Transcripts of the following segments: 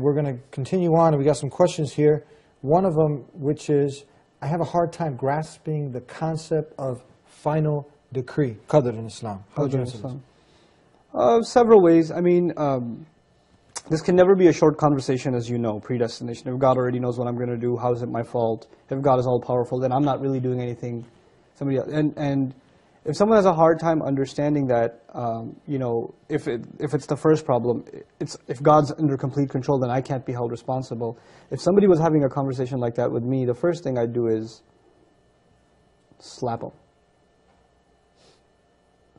We're going to continue on, and we got some questions here. One of them, which is, I have a hard time grasping the concept of final decree, Qadr in Islam. How do you answer this? Several ways. I mean, this can never be a short conversation, as you know, predestination. If God already knows what I'm going to do, how is it my fault? If God is all-powerful, then I'm not really doing anything. Somebody else. And if someone has a hard time understanding that, you know, if it's the first problem, if God's under complete control, then I can't be held responsible. If somebody was having a conversation like that with me, the first thing I'd do is slap him.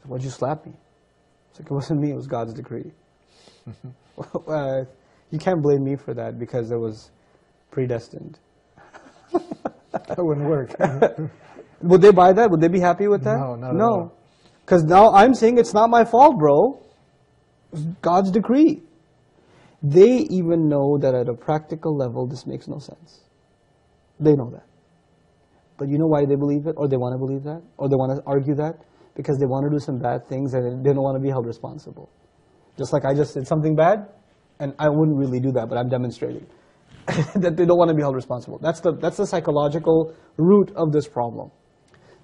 Why'd you slap me? It's like, it wasn't me, it was God's decree. You can't blame me for that because it was predestined. That wouldn't work. Would they buy that? Would they be happy with that? No, not at all. Because now I'm saying it's not my fault, bro. It's God's decree. They even know that at a practical level, this makes no sense. They know that. But you know why they believe it, or they want to believe that, or they want to argue that? Because they want to do some bad things and they don't want to be held responsible. Just like I just did something bad, and I wouldn't really do that, but I'm demonstrating that they don't want to be held responsible. That's the psychological root of this problem.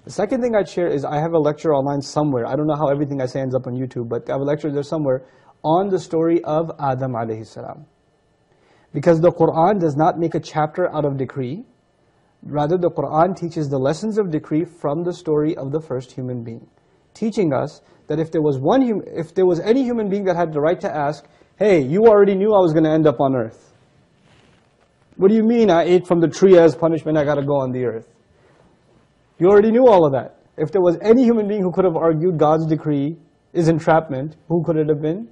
The second thing I'd share is I have a lecture online somewhere. I don't know how everything I say ends up on YouTube, but I have a lecture there somewhere on the story of Adam alayhi salam. Because the Qur'an does not make a chapter out of decree. Rather, the Qur'an teaches the lessons of decree from the story of the first human being, teaching us that if there was any human being that had the right to ask, hey, you already knew I was going to end up on earth. What do you mean I ate from the tree as punishment, I got to go on the earth? You already knew all of that. If there was any human being who could have argued God's decree is entrapment, who could it have been?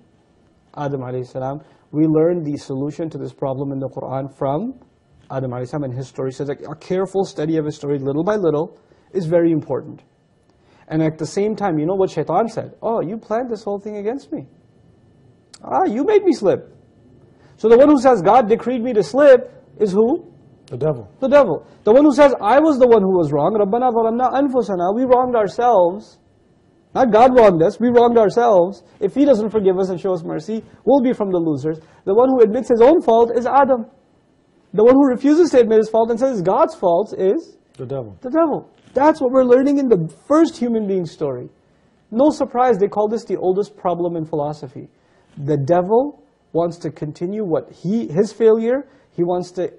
Adam alayhi salam. We learned the solution to this problem in the Qur'an from Adam alayhi salam and his story. Says that a careful study of his story little by little is very important. And at the same time, you know what Shaitan said? Oh, you planned this whole thing against me. Ah, you made me slip. So the one who says God decreed me to slip is who? The devil. The devil. The one who says, I was the one who was wrong. Rabbana zalamna anfusana. We wronged ourselves. Not God wronged us, we wronged ourselves. If He doesn't forgive us and show us mercy, we'll be from the losers. The one who admits his own fault is Adam. The one who refuses to admit his fault and says God's fault is? The devil. The devil. That's what we're learning in the first human being story. No surprise, they call this the oldest problem in philosophy. The devil wants to continue what his failure, he wants to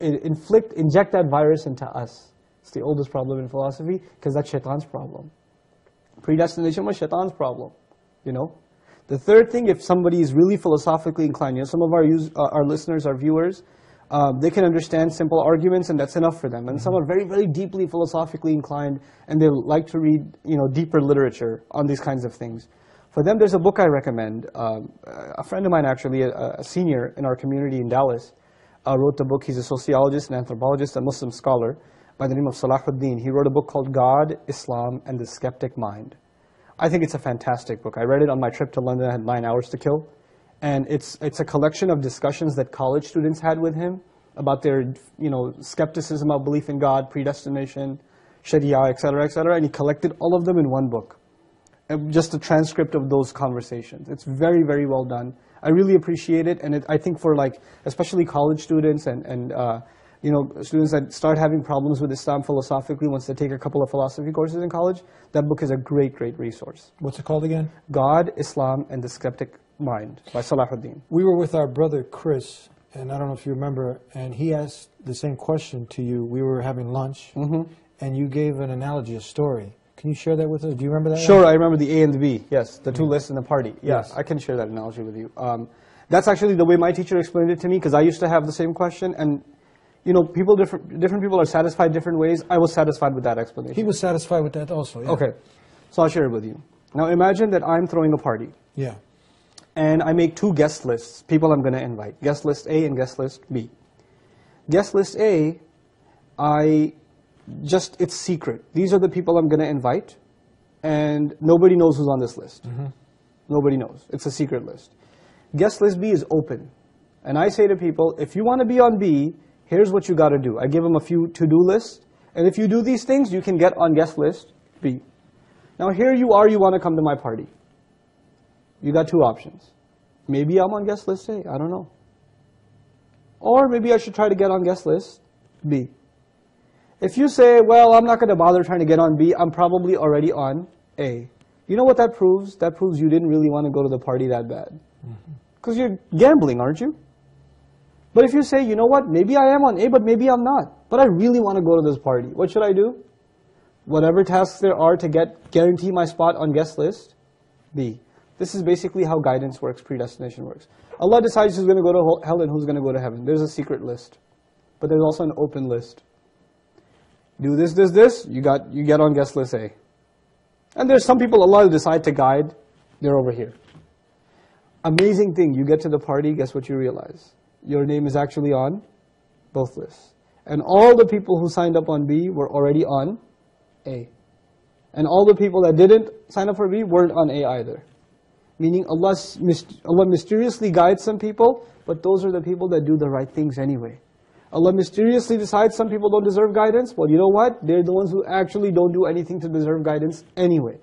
inject that virus into us. It's the oldest problem in philosophy because that's Shaitan's problem. Predestination was Shaitan's problem, you know. The third thing, if somebody is really philosophically inclined, you know, some of our listeners, our viewers, they can understand simple arguments and that's enough for them. And some are very, very deeply philosophically inclined and they like to read, you know, deeper literature on these kinds of things. For them, there's a book I recommend. A friend of mine, actually, a senior in our community in Dallas, wrote the book. He's a sociologist, an anthropologist, a Muslim scholar by the name of Salahuddin. He wrote a book called God, Islam and the Skeptic Mind. I think it's a fantastic book. I read it on my trip to London. I had 9 hours to kill. And it's a collection of discussions that college students had with him about their, you know, skepticism of belief in God, predestination, Sharia, etc., etc. And he collected all of them in one book. Just a transcript of those conversations. It's very, very well done. I really appreciate it, and I think for, like, especially college students and you know, students that start having problems with Islam philosophically once they take a couple of philosophy courses in college, that book is a great, great resource. What's it called again? God, Islam, and the Skeptic Mind by Salahuddin. We were with our brother Chris, and I don't know if you remember, and he asked the same question to you. We were having lunch, and you gave an analogy, a story. Can you share that with us? Do you remember that? Sure, I remember the A and the B, yes, the two lists and the party. Yes, I can share that analogy with you. That's actually the way my teacher explained it to me, because I used to have the same question, and you know, people, different people are satisfied different ways. I was satisfied with that explanation. He was satisfied with that also, yeah. Okay, so I'll share it with you. Now imagine that I'm throwing a party. Yeah. And I make two guest lists, people I'm going to invite. Guest list A and guest list B. Guest list A, it's secret. These are the people I'm going to invite, and nobody knows who's on this list. Nobody knows. It's a secret list. Guest list B is open. And I say to people, if you want to be on B, here's what you got to do. I give them a few to-do lists, and if you do these things, you can get on guest list B. Now here you are, you want to come to my party. You got two options. Maybe I'm on guest list A, I don't know. Or maybe I should try to get on guest list B. If you say, well, I'm not going to bother trying to get on B, I'm probably already on A. You know what that proves? That proves you didn't really want to go to the party that bad. Because you're gambling, aren't you? But if you say, you know what, maybe I am on A, but maybe I'm not. But I really want to go to this party. What should I do? Whatever tasks there are to guarantee my spot on guest list B. This is basically how guidance works, predestination works. Allah decides who's going to go to hell and who's going to go to heaven. There's a secret list. But there's also an open list. Do this, this, this, you get on guest list A. And there's some people Allah decide to guide, they're over here. Amazing thing, you get to the party, guess what you realize? Your name is actually on both lists. And all the people who signed up on B were already on A. And all the people that didn't sign up for B weren't on A either. Meaning Allah mysteriously guides some people, but those are the people that do the right things anyway. Allah mysteriously decides some people don't deserve guidance. Well, you know what? They're the ones who actually don't do anything to deserve guidance anyway.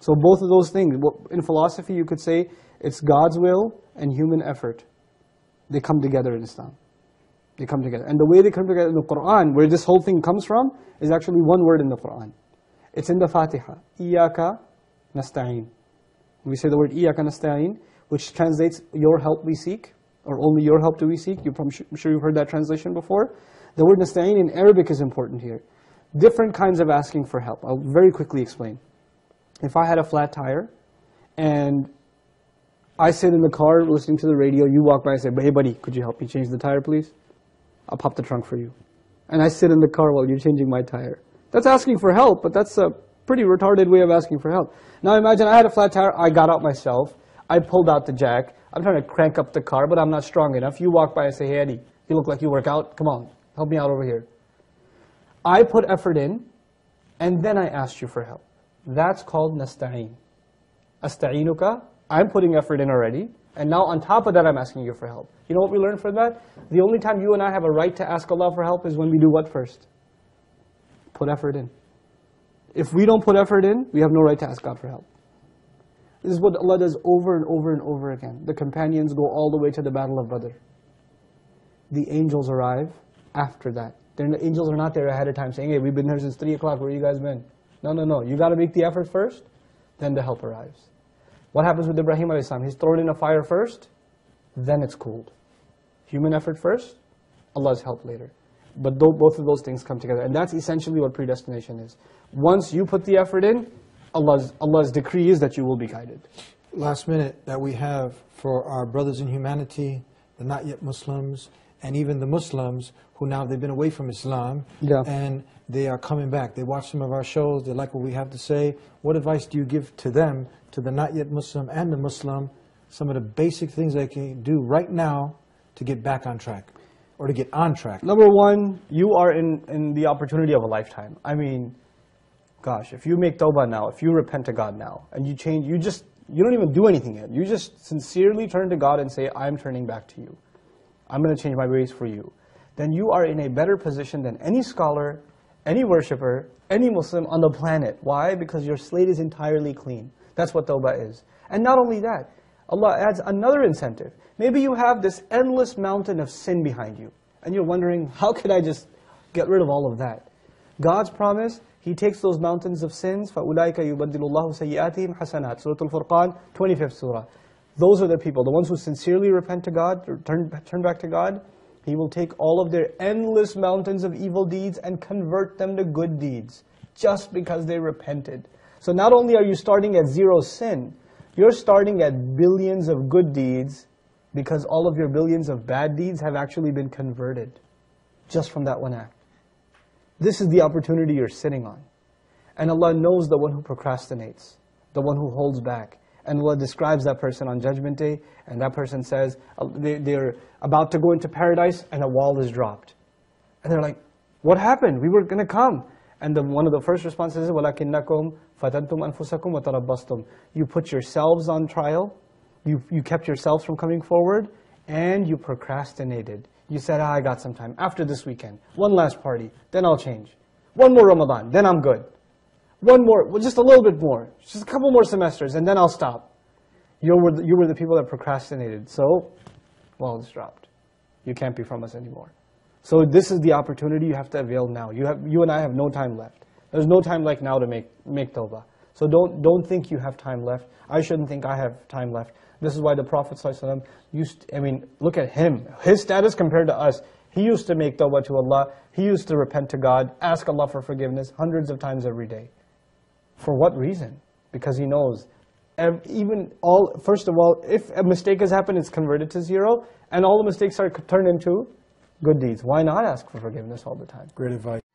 So both of those things, in philosophy you could say, it's God's will and human effort. They come together in Islam. They come together. And the way they come together in the Qur'an, where this whole thing comes from, is actually one word in the Qur'an. It's in the Fatiha. Iyyaka nasta'in. We say the word iyyaka nasta'in, which translates, your help we seek. Or only your help do we seek. I'm sure you've heard that translation before. The word nasta'in in Arabic is important here. Different kinds of asking for help. I'll very quickly explain. If I had a flat tire, and I sit in the car listening to the radio, you walk by and say, hey buddy, could you help me change the tire please? I'll pop the trunk for you. And I sit in the car while you're changing my tire. That's asking for help, but that's a pretty retarded way of asking for help. Now imagine I had a flat tire, I got out myself, I pulled out the jack, I'm trying to crank up the car, but I'm not strong enough. You walk by and say, hey Eddie, you look like you work out, come on, help me out over here. I put effort in, and then I asked you for help. That's called nasta'in. Asta'inuka, I'm putting effort in already, and now on top of that I'm asking you for help. You know what we learned from that? The only time you and I have a right to ask Allah for help is when we do what first? Put effort in. If we don't put effort in, we have no right to ask God for help. This is what Allah does over and over and over again. The companions go all the way to the Battle of Badr. The angels arrive after that. The angels are not there ahead of time saying, hey, we've been here since 3 o'clock, where you guys been? No, no, no. You got to make the effort first, then the help arrives. What happens with Ibrahim alayhi salam? He's thrown in a fire first, then it's cooled. Human effort first, Allah's help later. But both of those things come together. And that's essentially what predestination is. Once you put the effort in, Allah's decree is that you will be guided. Last minute that we have for our brothers in humanity, the not yet Muslims, and even the Muslims who now they've been away from Islam, and they are coming back. They watch some of our shows, they like what we have to say. What advice do you give to them, to the not yet Muslim and the Muslim, some of the basic things they can do right now to get back on track, or to get on track? Number one, you are in the opportunity of a lifetime. I mean, gosh, if you make tawbah now, if you repent to God now, and you change, you don't even do anything yet. You just sincerely turn to God and say, I'm turning back to you. I'm going to change my ways for you. Then you are in a better position than any scholar, any worshipper, any Muslim on the planet. Why? Because your slate is entirely clean. That's what tawbah is. And not only that, Allah adds another incentive. Maybe you have this endless mountain of sin behind you, and you're wondering, how could I just get rid of all of that? God's promise, He takes those mountains of sins, فَأُولَٰئِكَ يُبَدِّلُ اللَّهُ سَيِّئَاتِهِمْ حَسَنَاتٍ. Surah Al-Furqan, 25th surah. Those are the people, the ones who sincerely repent to God, or turn back to God, He will take all of their endless mountains of evil deeds and convert them to good deeds, just because they repented. So not only are you starting at zero sin, you're starting at billions of good deeds, because all of your billions of bad deeds have actually been converted, just from that one act. This is the opportunity you're sitting on. And Allah knows the one who procrastinates, the one who holds back. And Allah describes that person on Judgment Day, and that person says, they're about to go into paradise, and a wall is dropped. And they're like, what happened? We were going to come. And one of the first responses is, وَلَكِنَّكُمْ فَتَنْتُمْ أَنفُسَكُمْ وَتَرَبَّصْتُمْ. You put yourselves on trial, you kept yourselves from coming forward, and you procrastinated. You said, I got some time, after this weekend, one last party, then I'll change. One more Ramadan, then I'm good. One more, well, just a little bit more, just a couple more semesters, and then I'll stop. You were the people that procrastinated, so, well, it's dropped. You can't be from us anymore. So this is the opportunity you have to avail now. You and I have no time left. There's no time like now to make tawbah. So don't think you have time left. I shouldn't think I have time left. This is why the Prophet ﷺ look at him, his status compared to us. He used to make tawbah to Allah. He used to repent to God, ask Allah for forgiveness hundreds of times every day. For what reason? Because he knows. First of all, if a mistake has happened, it's converted to zero, and all the mistakes are turned into good deeds. Why not ask for forgiveness all the time? Great advice.